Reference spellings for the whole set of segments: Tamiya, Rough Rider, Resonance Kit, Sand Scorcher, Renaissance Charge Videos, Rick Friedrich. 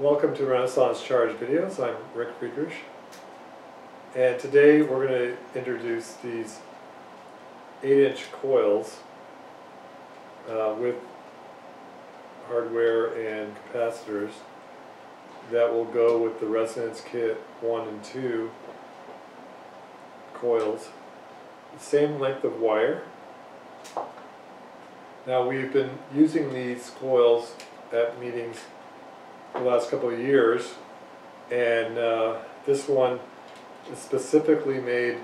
Welcome to Renaissance Charge Videos. I'm Rick Friedrich, and today we're going to introduce these 8-inch coils with hardware and capacitors that will go with the Resonance Kit 1 and 2 coils. The same length of wire. Now, we've been using these coils at meetings the last couple of years, and this one is specifically made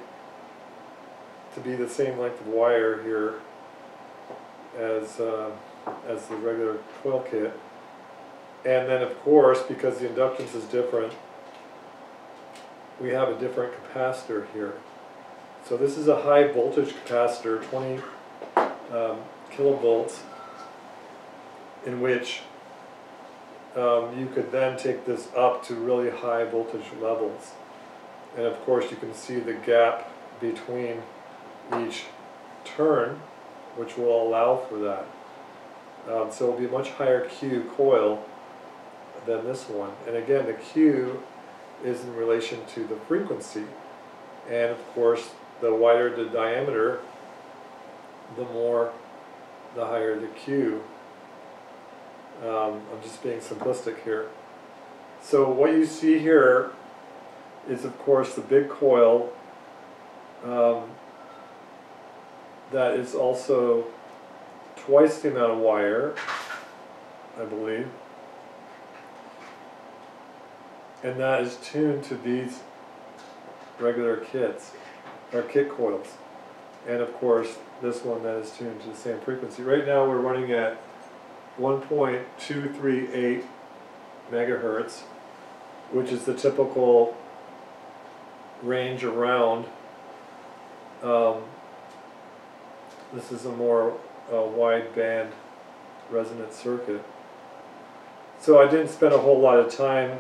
to be the same length of wire here as the regular coil kit. And then, of course, because the inductance is different, we have a different capacitor here. So this is a high voltage capacitor, 20 kilovolts, in which you could then take this up to really high voltage levels. And of course, you can see the gap between each turn, which will allow for that. So it will be a much higher Q coil than this one. And again, the Q is in relation to the frequency. And of course, the wider the diameter, the higher the Q. I'm just being simplistic here. So what you see here is, of course, the big coil that is also twice the amount of wire, I believe, and that is tuned to these regular kits, or kit coils. And of course, this one that is tuned to the same frequency. Right now we're running at 1.238 megahertz, which is the typical range around. This is a more wide band resonant circuit. So I didn't spend a whole lot of time,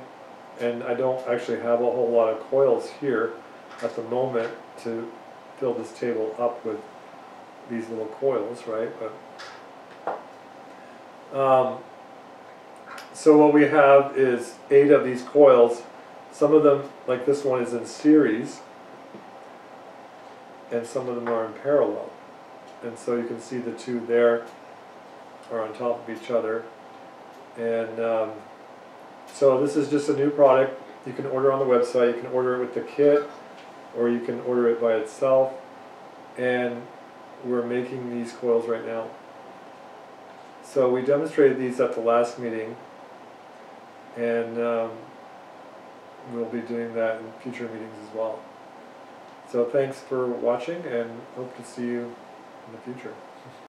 and I don't actually have a whole lot of coils here at the moment to fill this table up with these little coils, right? But so what we have is 8 of these coils. Some of them, like this one, is in series, and some of them are in parallel. And so you can see the two there are on top of each other. And so this is just a new product. You can order on the website. You can order it with the kit, or you can order it by itself. And we're making these coils right now. So we demonstrated these at the last meeting, and we'll be doing that in future meetings as well. So thanks for watching, and hope to see you in the future.